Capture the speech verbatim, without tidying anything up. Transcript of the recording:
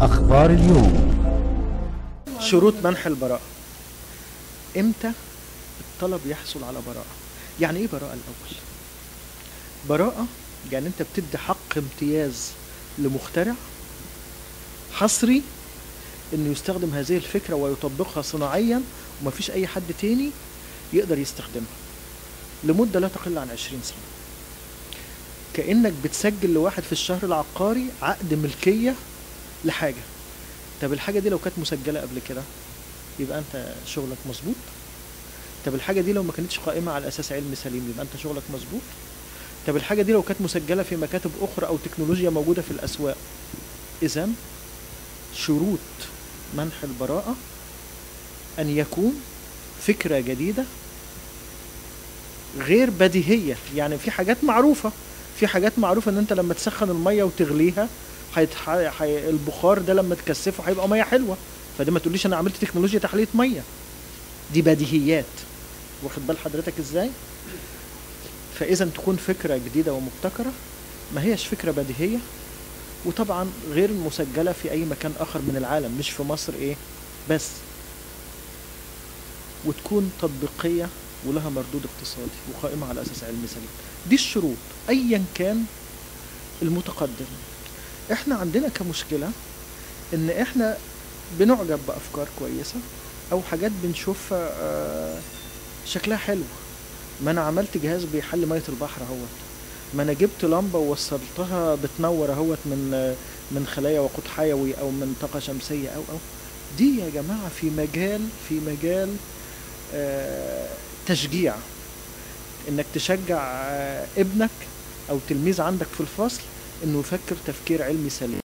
أخبار اليوم. شروط منح البراءة. إمتى الطلب يحصل على براءة؟ يعني إيه براءة الأول؟ براءة يعني أنت بتدي حق امتياز لمخترع حصري إنه يستخدم هذه الفكرة ويطبقها صناعيا ومفيش أي حد تاني يقدر يستخدمها لمدة لا تقل عن عشرين سنة. كأنك بتسجل لواحد في الشهر العقاري عقد ملكية لحاجة. طب الحاجة دي لو كانت مسجلة قبل كده يبقى أنت شغلك مظبوط. طب الحاجة دي لو ما كانتش قائمة على أساس علم سليم يبقى أنت شغلك مظبوط. طب الحاجة دي لو كانت مسجلة في مكاتب أخرى أو تكنولوجيا موجودة في الأسواق. إذن شروط منح البراءة أن يكون فكرة جديدة غير بديهية، يعني في حاجات معروفة، في حاجات معروفة إن أنت لما تسخن المية وتغليها البخار ده لما تكثفه هيبقى ميه حلوه، فده ما تقوليش انا عملت تكنولوجيا تحليه ميه، دي بديهيات. واخد بال حضرتك ازاي؟ فاذا تكون فكره جديده ومبتكره، ما هيش فكره بديهيه، وطبعا غير مسجله في اي مكان اخر من العالم، مش في مصر ايه بس، وتكون تطبيقيه ولها مردود اقتصادي وقائمه على اساس علم سليم. دي الشروط ايا كان المتقدم. احنا عندنا كمشكلة ان احنا بنعجب بافكار كويسة او حاجات بنشوفها شكلها حلو. ما انا عملت جهاز بيحل مية البحر اهوت، ما انا جبت لمبة ووصلتها بتنور اهوت من من خلايا وقود حيوي او من طاقة شمسية او او دي يا جماعة في مجال في مجال تشجيع، انك تشجع ابنك او تلميذ عندك في الفصل انه يفكر تفكير علمي سليم.